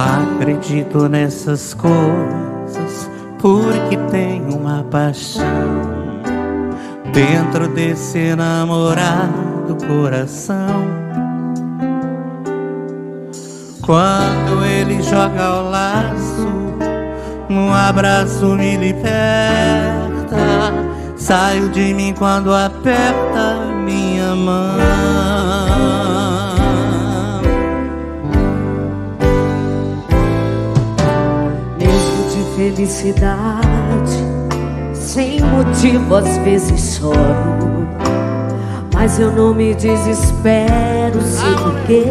Acredito nessas coisas porque tenho uma paixão dentro desse enamorado coração. Quando ele joga o laço, um abraço me liberta. Saiu de mim quando aperta minha mão. Mesmo de felicidade, sem motivo às vezes choro, mas eu não me desespero, sei por quê.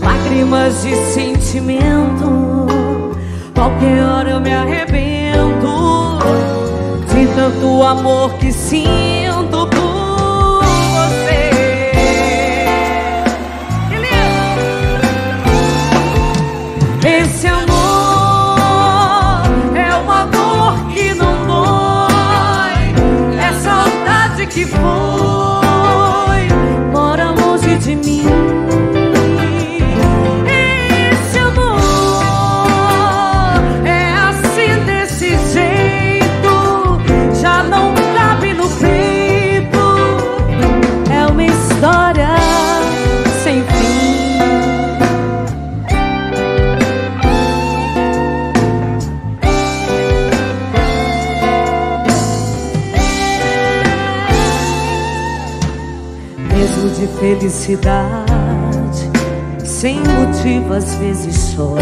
Lágrimas de sentimento, qualquer hora eu me arrebento de tanto amor que sinto por você. Que lindo! Esse amor é uma dor que não dói, é saudade que foi, mora longe de mim. Mesmo de felicidade, sem motivo às vezes choro,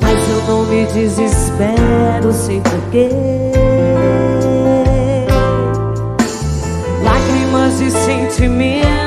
mas eu não me desespero, sei porquê. Lágrimas de sentimento,